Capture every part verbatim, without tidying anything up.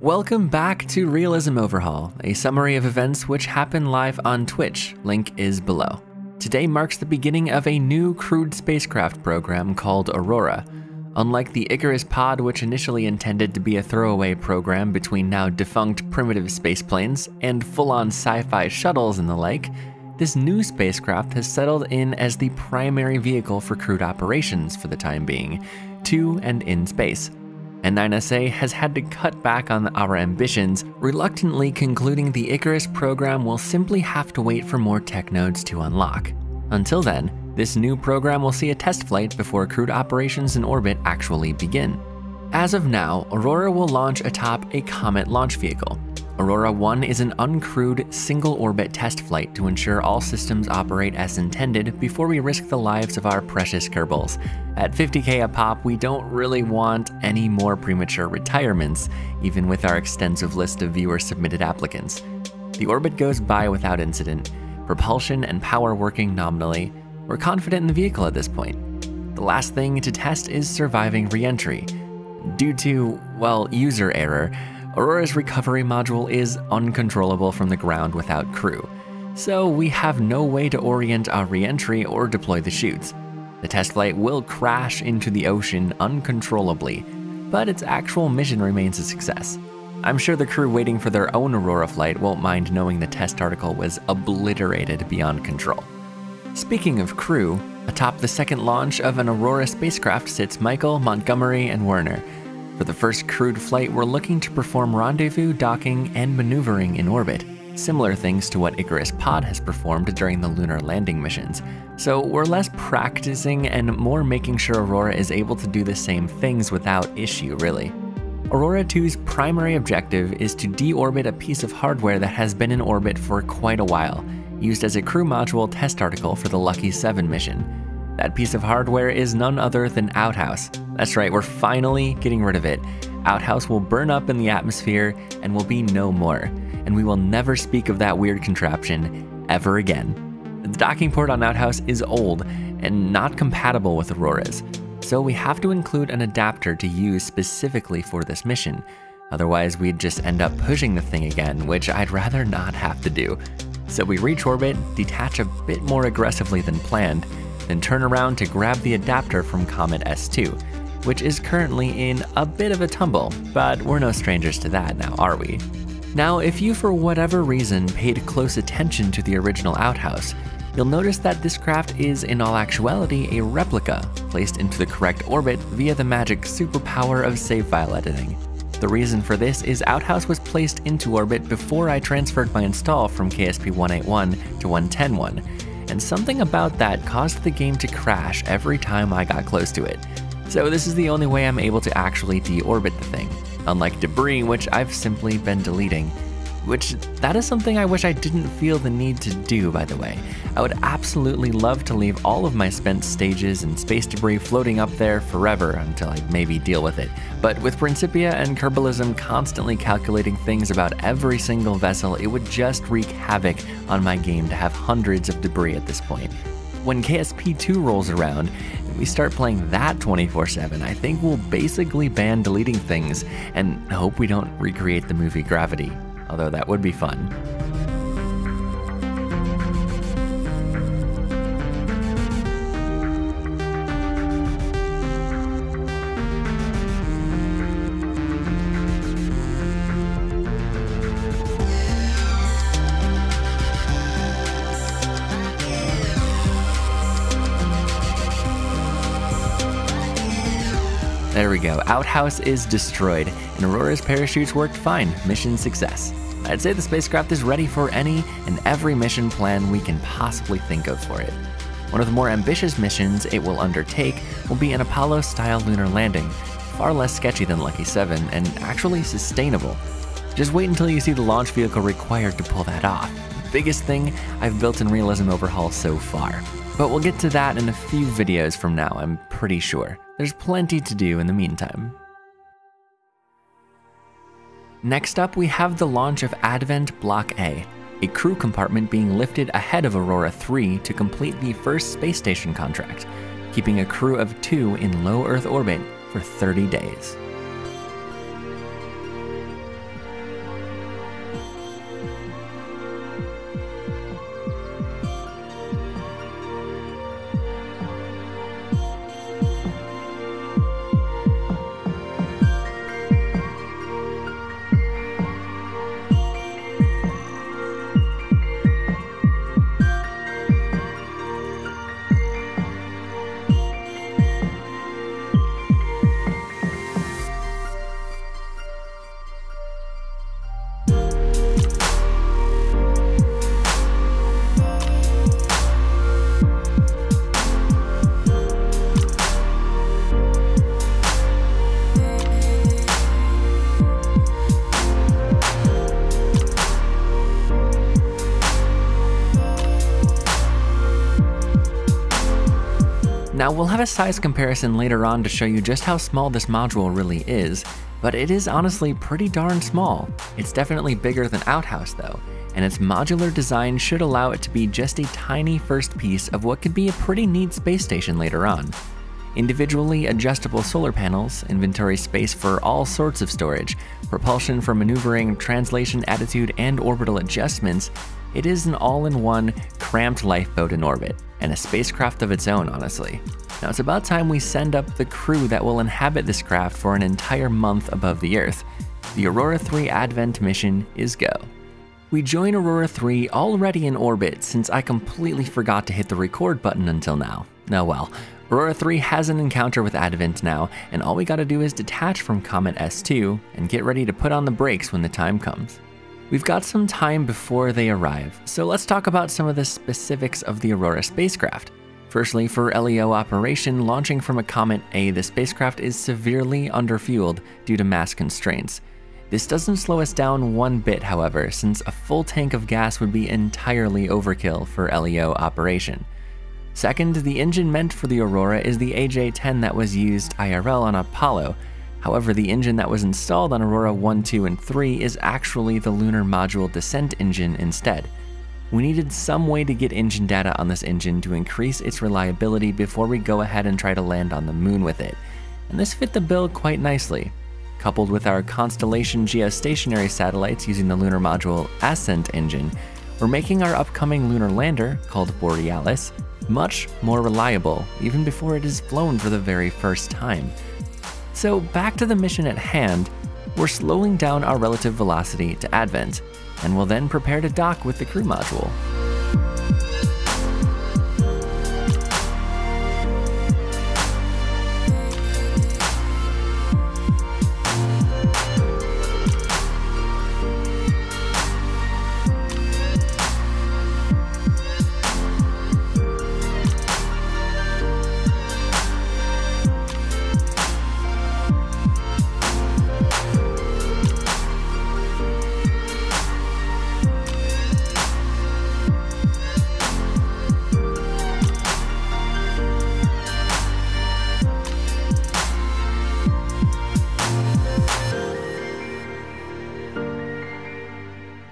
Welcome back to Realism Overhaul, a summary of events which happen live on Twitch. Link is below. Today marks the beginning of a new crewed spacecraft program called Aurora. Unlike the Icarus pod, which initially intended to be a throwaway program between now defunct primitive space planes and full-on sci-fi shuttles and the like, this new spacecraft has settled in as the primary vehicle for crewed operations for the time being, to and in space. N nine S A has had to cut back on our ambitions, reluctantly concluding the Icarus program will simply have to wait for more tech nodes to unlock. Until then, this new program will see a test flight before crewed operations in orbit actually begin. As of now, Aurora will launch atop a Comet launch vehicle. Aurora one is an uncrewed, single-orbit test flight to ensure all systems operate as intended before we risk the lives of our precious Kerbals. At fifty K a pop, we don't really want any more premature retirements, even with our extensive list of viewer-submitted applicants. The orbit goes by without incident, propulsion and power working nominally. We're confident in the vehicle at this point. The last thing to test is surviving re-entry. Due to, well, user error, Aurora's recovery module is uncontrollable from the ground without crew, so we have no way to orient our re-entry or deploy the chutes. The test flight will crash into the ocean uncontrollably, but its actual mission remains a success. I'm sure the crew waiting for their own Aurora flight won't mind knowing the test article was obliterated beyond control. Speaking of crew, atop the second launch of an Aurora spacecraft sits Michael, Montgomery, and Werner. For the first crewed flight, we're looking to perform rendezvous, docking, and maneuvering in orbit, similar things to what Icarus Pod has performed during the lunar landing missions. So we're less practicing and more making sure Aurora is able to do the same things without issue, really. Aurora two's primary objective is to deorbit a piece of hardware that has been in orbit for quite a while, used as a crew module test article for the Lucky seven mission. That piece of hardware is none other than Outhouse. That's right, we're finally getting rid of it. Outhouse will burn up in the atmosphere and will be no more, and we will never speak of that weird contraption ever again. The docking port on Outhouse is old and not compatible with Aurora's, so we have to include an adapter to use specifically for this mission. Otherwise, we'd just end up pushing the thing again, which I'd rather not have to do. So we reach orbit, detach a bit more aggressively than planned, then turn around to grab the adapter from Comet S two, which is currently in a bit of a tumble, but we're no strangers to that now, are we? Now, if you for whatever reason paid close attention to the original Outhouse, you'll notice that this craft is in all actuality a replica, placed into the correct orbit via the magic superpower of save file editing. The reason for this is Outhouse was placed into orbit before I transferred my install from K S P one eighty-one to one ten one. And something about that caused the game to crash every time I got close to it. So this is the only way I'm able to actually deorbit the thing, unlike debris, which I've simply been deleting. Which, that is something I wish I didn't feel the need to do, by the way. I would absolutely love to leave all of my spent stages and space debris floating up there forever until I maybe deal with it. But with Principia and Kerbalism constantly calculating things about every single vessel, it would just wreak havoc on my game to have hundreds of debris at this point. When K S P two rolls around, and we start playing that twenty-four seven, I think we'll basically ban deleting things and hope we don't recreate the movie Gravity. Although that would be fun. There we go, Outhouse is destroyed, and Aurora's parachutes worked fine, mission success. I'd say the spacecraft is ready for any and every mission plan we can possibly think of for it. One of the more ambitious missions it will undertake will be an Apollo-style lunar landing, far less sketchy than Lucky seven, and actually sustainable. Just wait until you see the launch vehicle required to pull that off. The biggest thing I've built in Realism Overhaul so far. But we'll get to that in a few videos from now, I'm pretty sure. There's plenty to do in the meantime. Next up, we have the launch of Advent Block A, a crew compartment being lifted ahead of Aurora three to complete the first space station contract, keeping a crew of two in low Earth orbit for thirty days. Now we'll have a size comparison later on to show you just how small this module really is, but it is honestly pretty darn small. It's definitely bigger than Outhouse though, and its modular design should allow it to be just a tiny first piece of what could be a pretty neat space station later on. Individually adjustable solar panels, inventory space for all sorts of storage, propulsion for maneuvering, translation, attitude, and orbital adjustments, it is an all-in-one, cramped lifeboat in orbit, and a spacecraft of its own, honestly. Now it's about time we send up the crew that will inhabit this craft for an entire month above the Earth. The Aurora three Advent mission is go. We join Aurora three already in orbit, since I completely forgot to hit the record button until now. Oh well. Aurora three has an encounter with Advent now, and all we gotta do is detach from Comet S two and get ready to put on the brakes when the time comes. We've got some time before they arrive, so let's talk about some of the specifics of the Aurora spacecraft. Firstly, for L E O operation, launching from a Comet A, the spacecraft is severely underfueled due to mass constraints. This doesn't slow us down one bit, however, since a full tank of gas would be entirely overkill for L E O operation. Second, the engine meant for the Aurora is the A J ten that was used I R L on Apollo. However, the engine that was installed on Aurora one, two, and three is actually the Lunar Module Descent Engine instead. We needed some way to get engine data on this engine to increase its reliability before we go ahead and try to land on the moon with it, and this fit the bill quite nicely. Coupled with our Constellation geostationary satellites using the Lunar Module Ascent Engine, we're making our upcoming lunar lander, called Borealis, much more reliable, even before it is flown for the very first time. So back to the mission at hand, we're slowing down our relative velocity to Advent, and we'll then prepare to dock with the crew module.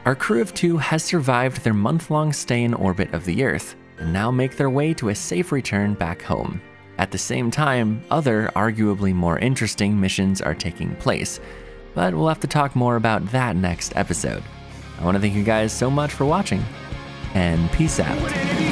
Our crew of two has survived their month-long stay in orbit of the Earth, and now make their way to a safe return back home. At the same time, other, arguably more interesting missions are taking place, but we'll have to talk more about that next episode. I want to thank you guys so much for watching, and peace out.